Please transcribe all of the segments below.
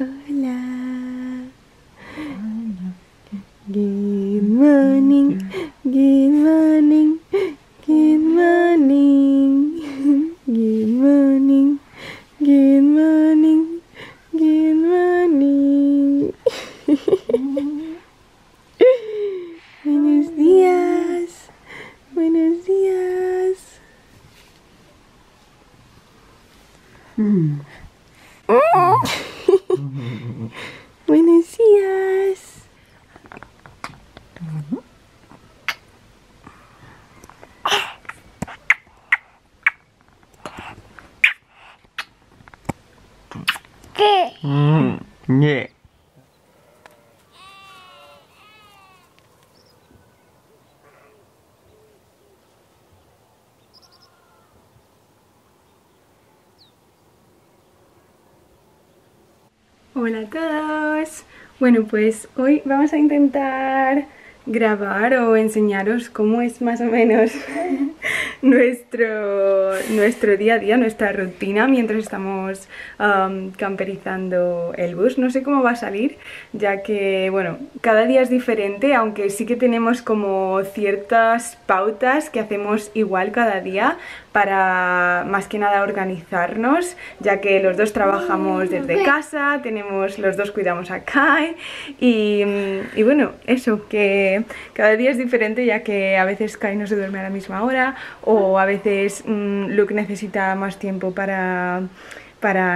Hola. Good morning. Good morning. Good morning. Good morning. Good morning. Good morning. Buenos días. Buenos días. Buenos días. ¿Qué? ¿Qué? Hola a todos. Bueno, pues hoy vamos a intentar grabar o enseñaros cómo es más o menos nuestro día a día, nuestra rutina mientras estamos camperizando el bus. No sé cómo va a salir, ya que bueno, cada día es diferente, aunque sí que tenemos como ciertas pautas que hacemos igual cada día para más que nada organizarnos, ya que los dos trabajamos desde casa, los dos cuidamos a Kai y bueno, eso, que cada día es diferente, ya que a veces Kai no se duerme a la misma hora o a veces Luke necesita más tiempo para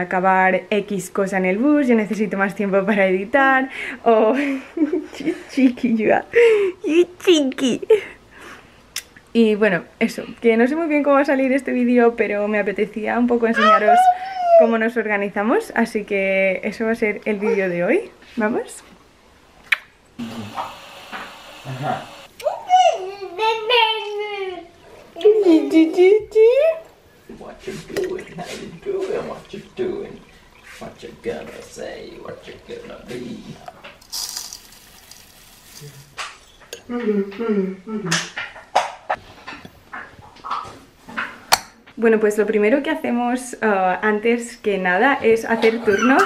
acabar X cosa en el bus, yo necesito más tiempo para editar o... chiqui. Y bueno, eso, que no sé muy bien cómo va a salir este vídeo, pero me apetecía un poco enseñaros cómo nos organizamos, así que eso va a ser el vídeo de hoy. ¿Vamos? Ajá. What you doing, how you doing, what you doing, what you gonna say, what you gonna be. Bueno, pues lo primero que hacemos antes que nada es hacer turnos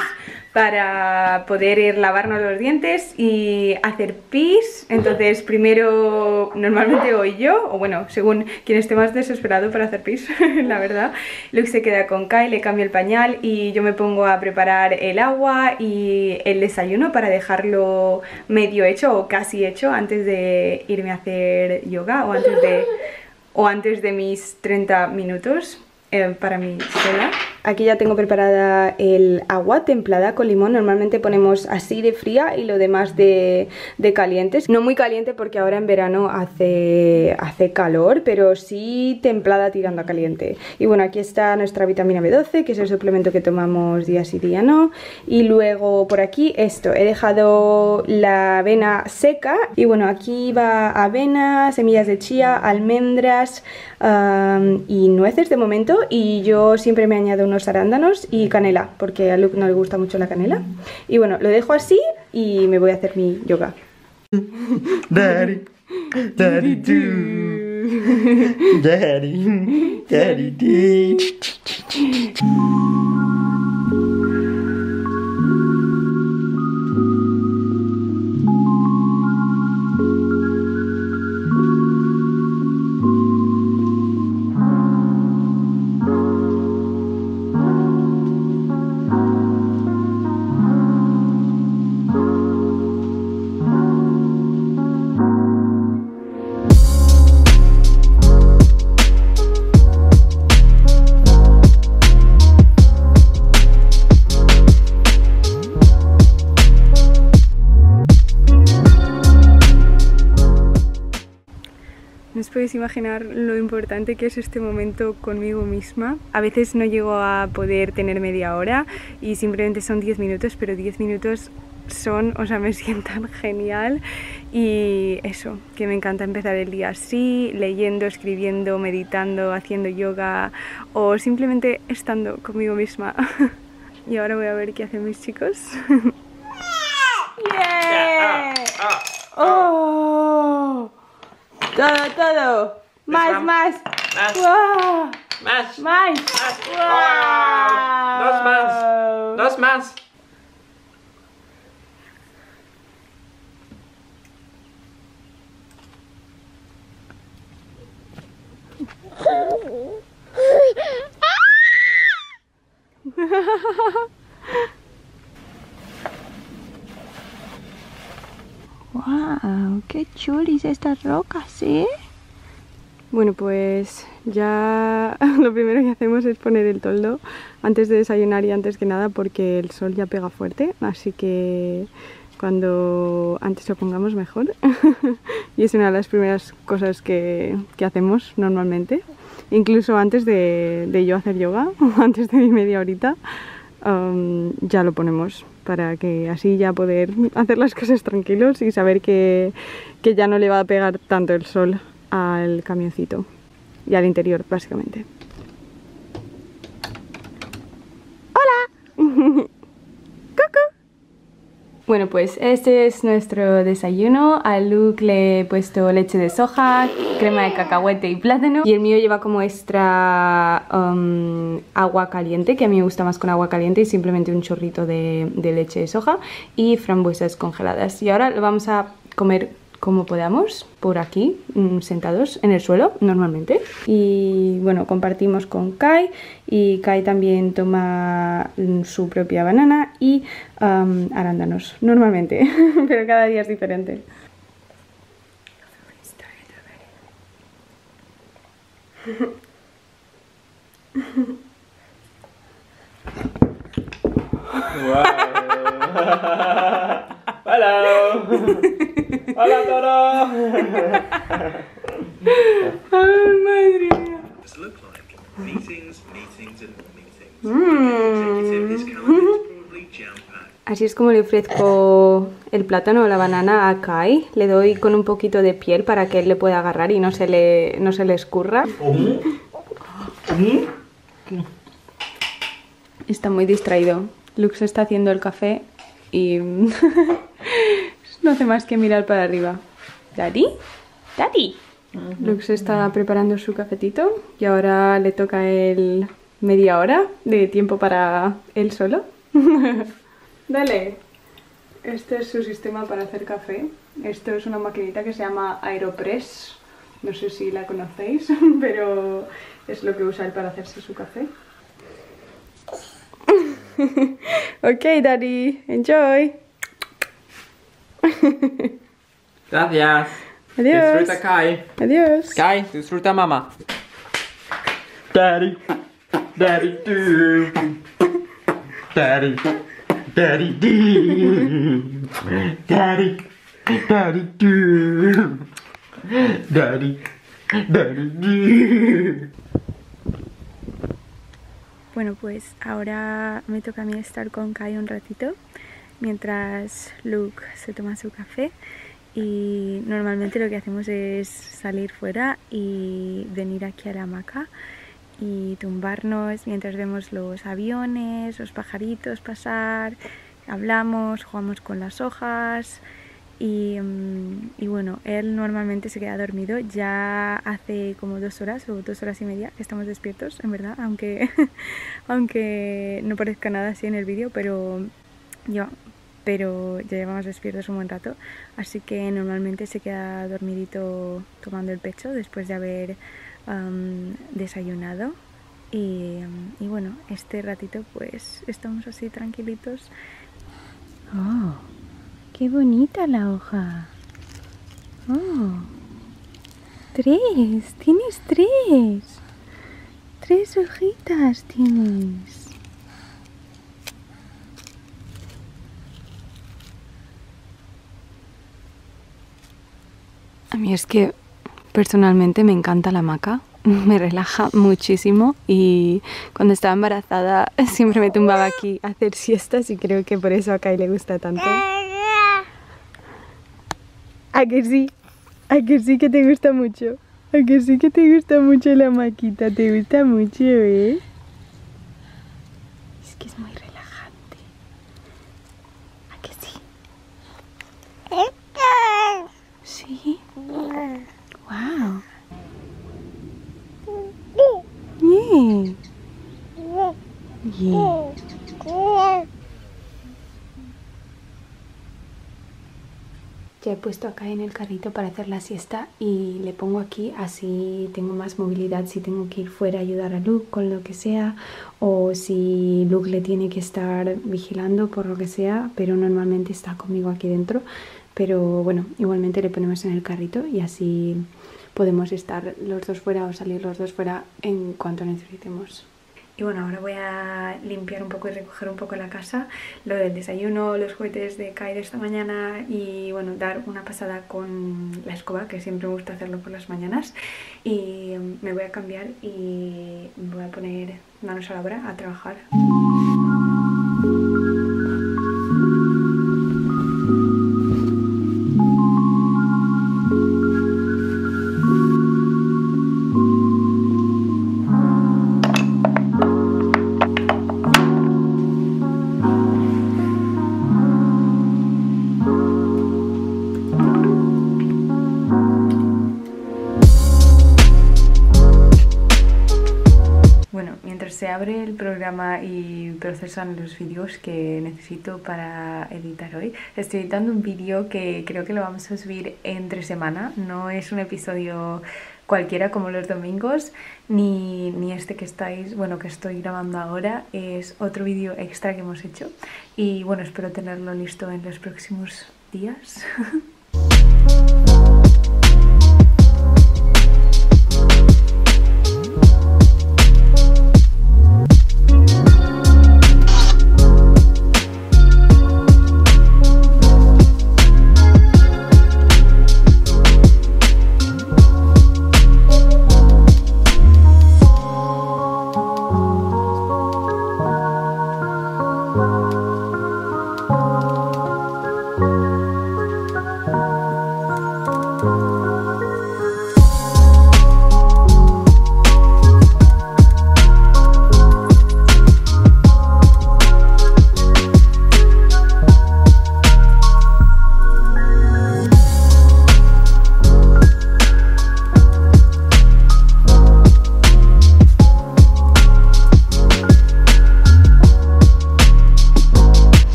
para poder ir lavarnos los dientes y hacer pis. Entonces primero normalmente voy yo, o bueno, según quien esté más desesperado para hacer pis, la verdad. Luke se queda con Kai, le cambio el pañal y yo me pongo a preparar el agua y el desayuno para dejarlo medio hecho o casi hecho antes de irme a hacer yoga o antes de mis 30 minutos para mi cena. Aquí ya tengo preparada el agua templada con limón. Normalmente ponemos así de fría y lo demás de calientes. No muy caliente porque ahora en verano hace calor, pero sí templada tirando a caliente. Y bueno, aquí está nuestra vitamina B12, que es el suplemento que tomamos día sí, día no. Y luego por aquí esto, he dejado la avena seca. Y bueno, aquí va avena, semillas de chía, almendras y nueces de momento. Y yo siempre me añado unos arándanos y canela, porque a Luke no le gusta mucho la canela. Y bueno, lo dejo así y me voy a hacer mi yoga. Daddy. Podéis imaginar lo importante que es este momento conmigo misma. A veces no llego a poder tener media hora y simplemente son 10 minutos, pero 10 minutos son, o sea, me sientan genial. Y eso, que me encanta empezar el día así, leyendo, escribiendo, meditando, haciendo yoga o simplemente estando conmigo misma. Y ahora voy a ver qué hacen mis chicos. ¡Yeah! ¡Oh! Todo. Más. ¡Wow! Más. ¡Wow! Dos más. ¡Wow! ¡Qué chulis estas rocas, eh! Bueno, pues ya lo primero que hacemos es poner el toldo antes de desayunar y antes que nada, porque el sol ya pega fuerte, así que cuando antes lo pongamos mejor. Y es una de las primeras cosas que hacemos normalmente, incluso antes de yo hacer yoga, o antes de mi media horita, ya lo ponemos, para que así ya poder hacer las cosas tranquilos y saber que ya no le va a pegar tanto el sol al camioncito y al interior, básicamente. ¡Hola! ¡Cucú! Bueno, pues este es nuestro desayuno. A Luke le he puesto leche de soja, crema de cacahuete y plátano, y el mío lleva como extra agua caliente, que a mí me gusta más con agua caliente, y simplemente un chorrito de leche de soja y frambuesas congeladas. Y ahora lo vamos a comer como podamos, por aquí, sentados en el suelo, normalmente. Y bueno, compartimos con Kai, y Kai también toma su propia banana y arándanos, normalmente, pero cada día es diferente. Hello. ¡Hola, toro! ¡Ay, madre mía! Así es como le ofrezco el plátano o la banana a Kai. Le doy con un poquito de piel para que él le pueda agarrar y no se le escurra. Está muy distraído. Luke se está haciendo el café y... no hace más que mirar para arriba. ¿Daddy? ¡Daddy! Luke se está preparando su cafetito y ahora le toca el media hora de tiempo para él solo. Dale. Este es su sistema para hacer café. Esto es una maquinita que se llama Aeropress. No sé si la conocéis, pero es lo que usa él para hacerse su café. Ok, Daddy. Enjoy. Gracias. Adiós. Disfruta, Kai. Adiós. Kai, disfruta, mamá. Daddy, daddy, do. Daddy, daddy, do. Daddy, daddy, do. Daddy, daddy, do. Bueno, pues ahora me toca a mí estar con Kai un ratito, mientras Luke se toma su café. Y normalmente lo que hacemos es salir fuera y venir aquí a la hamaca y tumbarnos mientras vemos los aviones, los pajaritos pasar, hablamos, jugamos con las hojas y bueno, él normalmente se queda dormido. Ya hace como 2 horas o 2 horas y media que estamos despiertos, en verdad, aunque no parezca nada así en el vídeo, pero ya llevamos despiertos un buen rato, así que normalmente se queda dormidito tomando el pecho después de haber desayunado y bueno, este ratito pues estamos así tranquilitos. ¡Oh! ¡Qué bonita la hoja! ¡Oh! ¡Tres! ¡Tienes tres! ¡Tres hojitas tienes! A mí es que personalmente me encanta la hamaca, me relaja muchísimo, y cuando estaba embarazada siempre me tumbaba aquí a hacer siestas y creo que por eso a Kai le gusta tanto. ¿A que sí? ¿A que sí que te gusta mucho? ¿A que sí que te gusta mucho la hamaquita? ¿Te gusta mucho, eh? Es que es muy relajante. ¿A que sí? Sí. Wow. Yeah. Yeah. Ya he puesto a Kai en el carrito para hacer la siesta y le pongo aquí, así tengo más movilidad si tengo que ir fuera a ayudar a Luke con lo que sea, o si Luke le tiene que estar vigilando por lo que sea, pero normalmente está conmigo aquí dentro. Pero bueno, igualmente le ponemos en el carrito y así podemos estar los dos fuera o salir los dos fuera en cuanto necesitemos. Y bueno, ahora voy a limpiar un poco y recoger un poco la casa, lo del desayuno, los juguetes de Kai de esta mañana y bueno, dar una pasada con la escoba, que siempre me gusta hacerlo por las mañanas. Y me voy a cambiar y me voy a poner manos a la obra a trabajar. Se abre el programa y procesan los vídeos que necesito para editar hoy. Estoy editando un vídeo que creo que lo vamos a subir entre semana. No es un episodio cualquiera como los domingos, ni este que estáis, bueno, que estoy grabando ahora. Es otro vídeo extra que hemos hecho y bueno, espero tenerlo listo en los próximos días.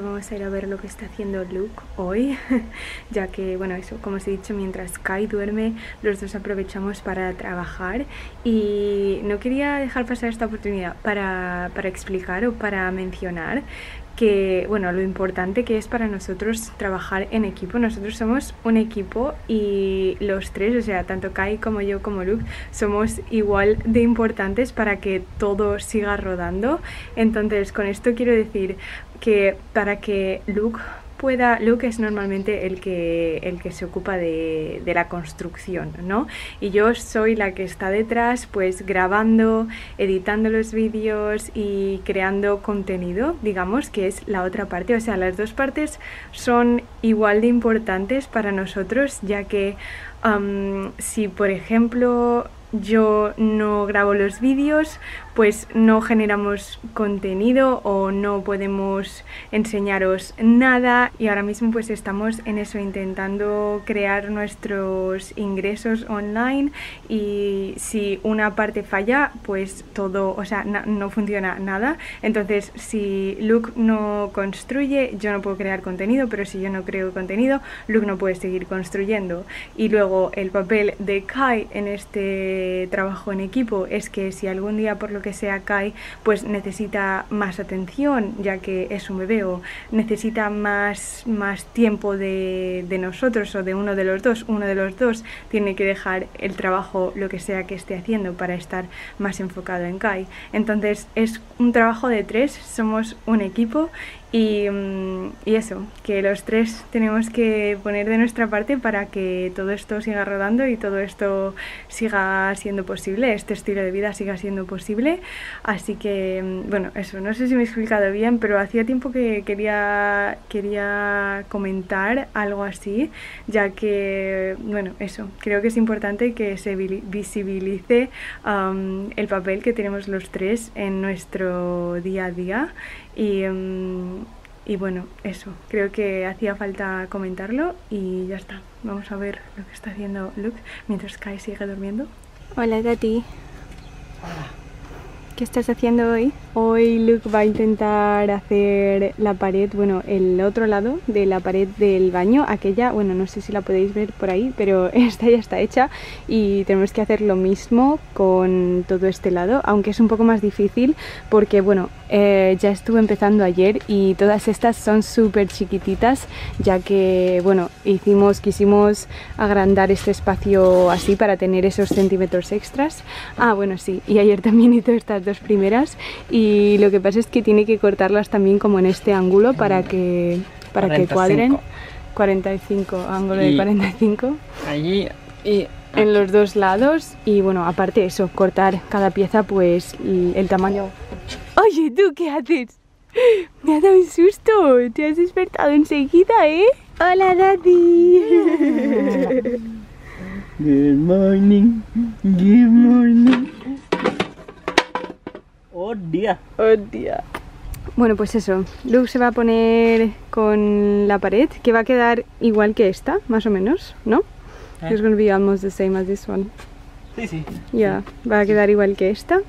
Vamos a ir a ver lo que está haciendo Luke hoy, ya que, bueno, eso, como os he dicho, mientras Kai duerme, los dos aprovechamos para trabajar y no quería dejar pasar esta oportunidad para explicar o para mencionar que, bueno, lo importante que es para nosotros trabajar en equipo. Nosotros somos un equipo y los tres, o sea, tanto Kai como yo como Luke, somos igual de importantes para que todo siga rodando. Entonces, con esto quiero decir que para que Luke es normalmente el que se ocupa de la construcción, ¿no? Y yo soy la que está detrás, pues grabando, editando los vídeos y creando contenido, digamos, que es la otra parte. O sea, las dos partes son igual de importantes para nosotros, ya que si, por ejemplo, yo no grabo los vídeos, pues no generamos contenido o no podemos enseñaros nada, y ahora mismo pues estamos en eso, intentando crear nuestros ingresos online, y si una parte falla, pues todo, o sea, no funciona nada. Entonces, si Luke no construye, yo no puedo crear contenido, pero si yo no creo contenido, Luke no puede seguir construyendo. Y luego el papel de Kai en este trabajo en equipo es que si algún día, por lo que sea, Kai pues necesita más atención, ya que es un bebé, o necesita más tiempo de nosotros o de uno de los dos tiene que dejar el trabajo, lo que sea que esté haciendo, para estar más enfocado en Kai. Entonces es un trabajo de tres, somos un equipo. Y eso, que los tres tenemos que poner de nuestra parte para que todo esto siga rodando y todo esto siga siendo posible, este estilo de vida siga siendo posible. Así que, bueno, eso, no sé si me he explicado bien, pero hacía tiempo que quería comentar algo así, ya que, bueno, eso, creo que es importante que se visibilice el papel que tenemos los tres en nuestro día a día. Y bueno, eso, creo que hacía falta comentarlo y ya está. Vamos a ver lo que está haciendo Luke mientras Kai sigue durmiendo. Hola, Tati. Hola. ¿Qué estás haciendo hoy? Hoy Luke va a intentar hacer la pared, bueno, el otro lado de la pared del baño, aquella, bueno, no sé si la podéis ver por ahí, pero esta ya está hecha y tenemos que hacer lo mismo con todo este lado, aunque es un poco más difícil porque, bueno, ya estuve empezando ayer y todas estas son súper chiquititas, ya que, bueno, quisimos agrandar este espacio así para tener esos centímetros extras. Ah, bueno, sí, y ayer también hice estas dos primeras y lo que pasa es que tiene que cortarlas también como en este ángulo para que cuadren. 45, ángulo de 45. Allí y en los dos lados y bueno, aparte eso, cortar cada pieza pues el tamaño. Oye, ¿tú qué haces? Me ha dado un susto, te has despertado enseguida, ¿eh? Hola, Daddy. Good morning, good morning. ¡Oh, día! ¡Oh, día! Bueno, pues eso, Luke se va a poner con la pared, que va a quedar igual que esta, más o menos, ¿no? It's going to be almost the same as this one. Sí, sí. Ya, va a quedar igual que esta.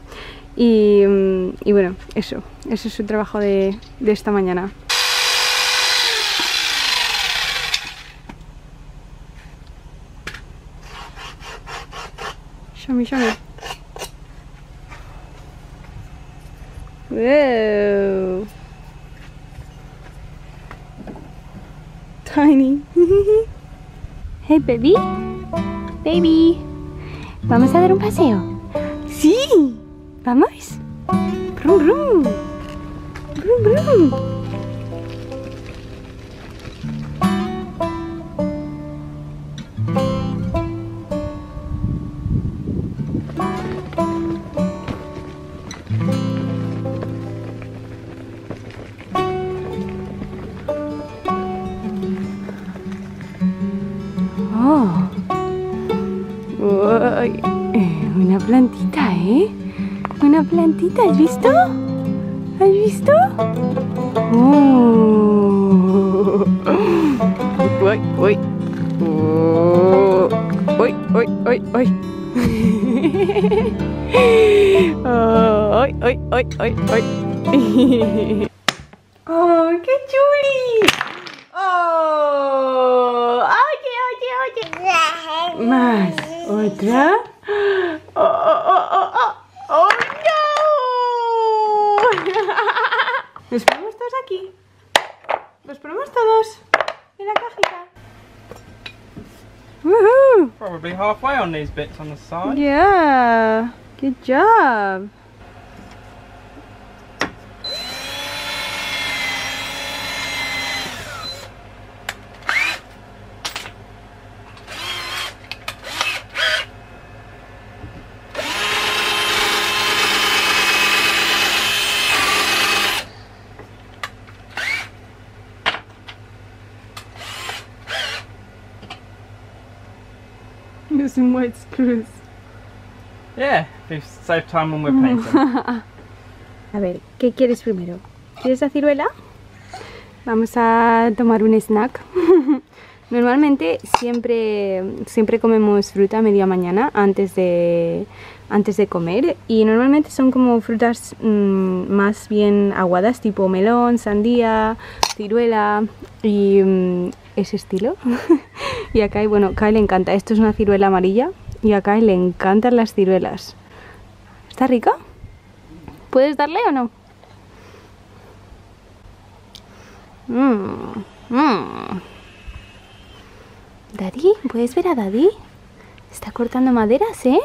Y bueno, eso es su trabajo de esta mañana. Shami, shami. Whoa. Tiny. Hey, baby. Baby. ¿Vamos a dar un paseo? Sí. ¿Vamos? Brum, brum. Brum, brum. Una plantita, ¿eh? Una plantita, ¿has visto? ¿Has visto? ¡Oh! ¡Uy, uy! ¡Uy, uy, uy, uy! ¡Uy, uy, uy, uy, uy! ¡Oh, qué chuli! ¡Oh! ¡Oye, oye, oye! Más. ¿Otra? ¡Oh, oh, oh, oh! ¡Oh, no! Los ponemos todos aquí. Los ponemos todos en la cajita. Woohoo! Probably halfway on these bits on the side. Yeah. Good job. Using white screws. Yeah, we save time when we're painting. A ver, ¿qué quieres primero? ¿Quieres la ciruela? Vamos a tomar un snack. Normalmente siempre comemos fruta a media mañana antes de comer y normalmente son como frutas más bien aguadas, tipo melón, sandía, ciruela y ese estilo. Y a Kai, bueno, Kai le encanta. Esto es una ciruela amarilla y a Kai le encantan las ciruelas. ¿Está rica? ¿Puedes darle o no? Daddy, ¿puedes ver a Daddy? Está cortando maderas, ¿eh?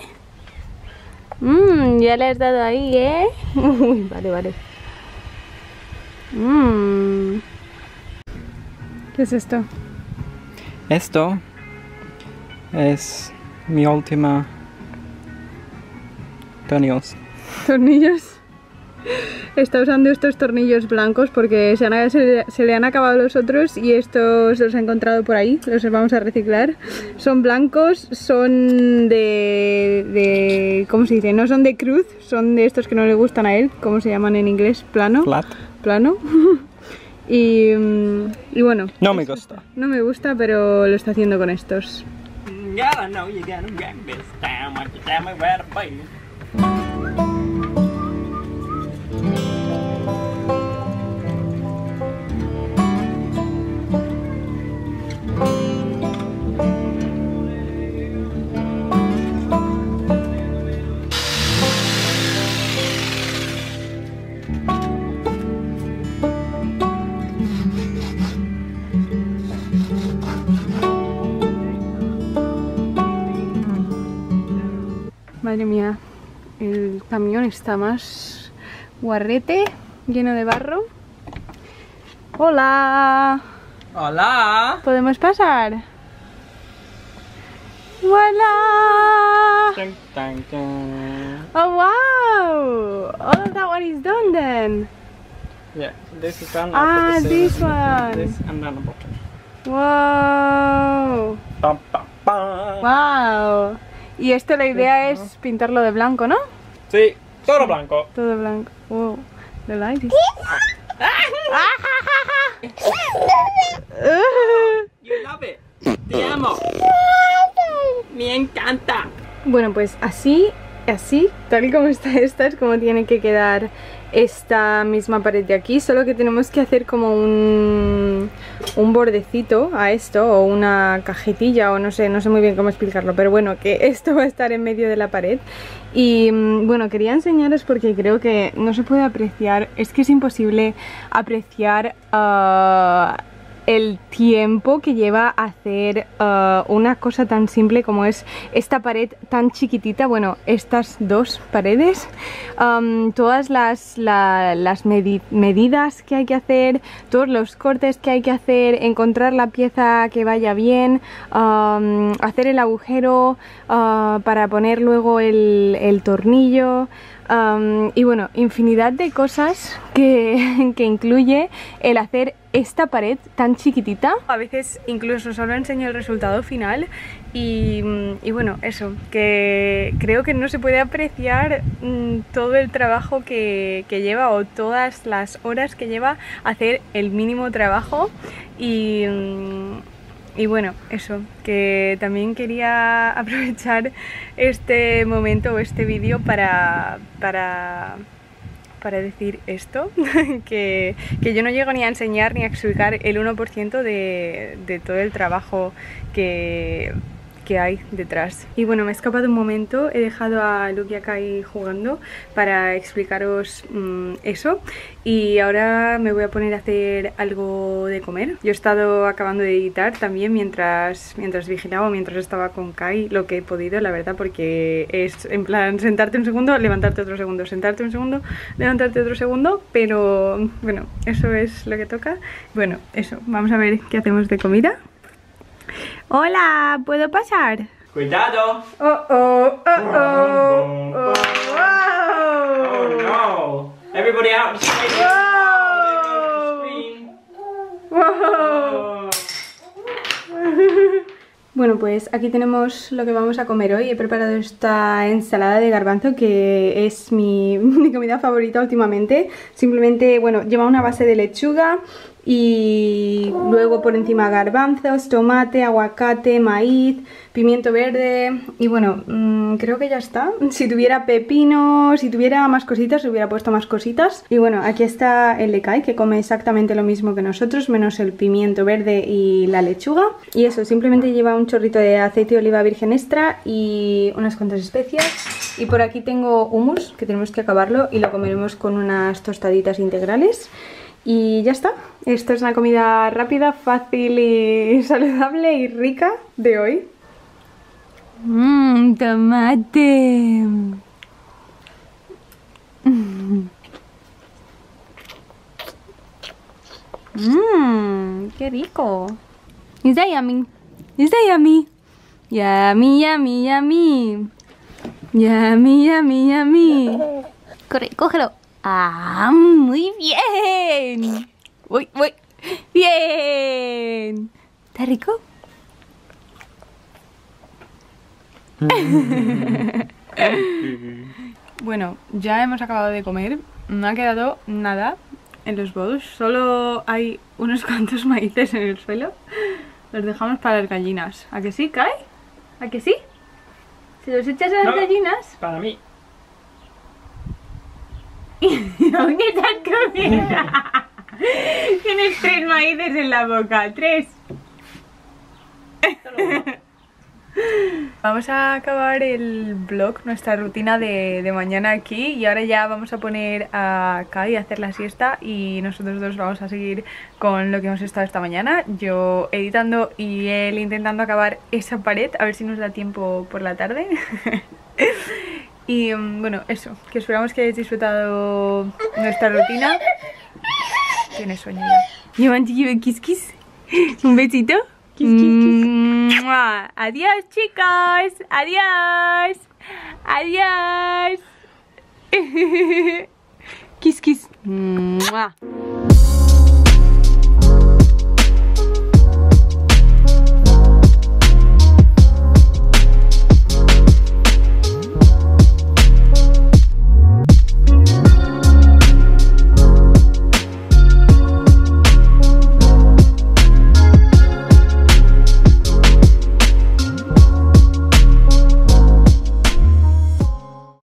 Ya le has dado ahí, ¿eh? Uy, vale, vale. ¿Qué es esto? Esto es mi última tornillos. ¿Tornillos? Está usando estos tornillos blancos porque se le han acabado los otros y estos los he encontrado por ahí, los vamos a reciclar. Son blancos, son de ¿cómo se dice? No son de cruz, son de estos que no le gustan a él, ¿cómo se llaman en inglés? Plano. Flat. Plano. Y bueno, no me gusta. No me gusta, pero lo está haciendo con estos. Madre mía, el camión está más guarrete, lleno de barro. ¡Hola! ¡Hola! ¿Podemos pasar? ¡Hola! ¡Tan, tan, tan! ¡Oh, wow! All of that one is done then! Yeah, this is done. Ah, this one! This and then the bottom. ¡Wow! ¡Pam, pam, pam! ¡Wow! Y esto la idea es pintarlo de blanco, ¿no? Sí, todo blanco. Todo blanco. Wow, the light is... You love it. Te amo. Me encanta. Bueno, pues así, tal y como está esta, es como tiene que quedar esta misma pared de aquí. Solo que tenemos que hacer como un bordecito a esto, o una cajetilla, o no sé muy bien cómo explicarlo, pero bueno, que esto va a estar en medio de la pared. Y bueno, quería enseñaros porque creo que no se puede apreciar, es que es imposible apreciar el tiempo que lleva hacer una cosa tan simple como es esta pared tan chiquitita. Bueno, estas dos paredes, todas las medidas que hay que hacer, todos los cortes que hay que hacer, encontrar la pieza que vaya bien, hacer el agujero para poner luego el tornillo. Y bueno, infinidad de cosas que incluye el hacer esta pared tan chiquitita. A veces incluso solo enseño el resultado final y bueno, eso, que creo que no se puede apreciar todo el trabajo que lleva, o todas las horas que lleva hacer el mínimo trabajo. Y bueno, eso, que también quería aprovechar este momento o este vídeo para decir esto, que yo no llego ni a enseñar ni a explicar el 1% de todo el trabajo que hay detrás. Y bueno, me he escapado un momento, he dejado a Luke y a Kai jugando para explicaros eso, y ahora me voy a poner a hacer algo de comer. Yo he estado acabando de editar también mientras vigilaba, mientras estaba con Kai, lo que he podido, la verdad, porque es en plan sentarte un segundo, levantarte otro segundo, sentarte un segundo, levantarte otro segundo, pero bueno, eso es lo que toca. Bueno, eso, vamos a ver qué hacemos de comida. Hola, ¿puedo pasar? Cuidado. Oh, oh, oh, oh, oh, oh, oh no. Everybody out. Whoa. Whoa. Bueno, pues aquí tenemos lo que vamos a comer hoy. He preparado esta ensalada de garbanzo, que es mi comida favorita últimamente. Simplemente, bueno, lleva una base de lechuga y luego por encima garbanzos, tomate, aguacate, maíz, pimiento verde y bueno, creo que ya está. Si tuviera pepino, si tuviera más cositas, se hubiera puesto más cositas. Y bueno, aquí está el de Kai, que come exactamente lo mismo que nosotros, menos el pimiento verde y la lechuga. Y eso, simplemente lleva un chorrito de aceite de oliva virgen extra y unas cuantas especias. Y por aquí tengo hummus, que tenemos que acabarlo y lo comeremos con unas tostaditas integrales. Y ya está, esto es una comida rápida, fácil y saludable y rica de hoy. Mmm, tomate. Mmm, qué rico. Is that yummy? Is that yummy? Yummy, yummy, yummy. Yummy, yummy, yummy. Corre, cógelo. ¡Ah, muy bien! ¡Uy, uy! ¡Bien! ¿Está rico? Bueno, ya hemos acabado de comer. No ha quedado nada en los bowls. Solo hay unos cuantos maíces en el suelo. Los dejamos para las gallinas. ¿A que sí, Kai? ¿A que sí? ¿Se los echas a las gallinas? Para mí. ¿Dónde estás comiendo? Tienes 3 maíces en la boca, 3. Vamos a acabar el vlog, nuestra rutina de mañana aquí, y ahora ya vamos a poner a Kai a hacer la siesta y nosotros dos vamos a seguir con lo que hemos estado esta mañana, yo editando y él intentando acabar esa pared, a ver si nos da tiempo por la tarde. Y bueno, eso, que esperamos que hayáis disfrutado nuestra rutina. Tienes sueño ya. ¿You want to give a kiss kiss? ¿Un besito? Kiss, kiss, kiss. Adiós, chicos. Adiós. Adiós. Kiss kiss.